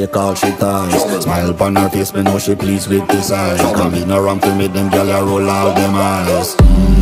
Take all she ties. Smile upon her face, me know she pleased with this eyes. Come in around to meet them, girl, I roll out them eyes.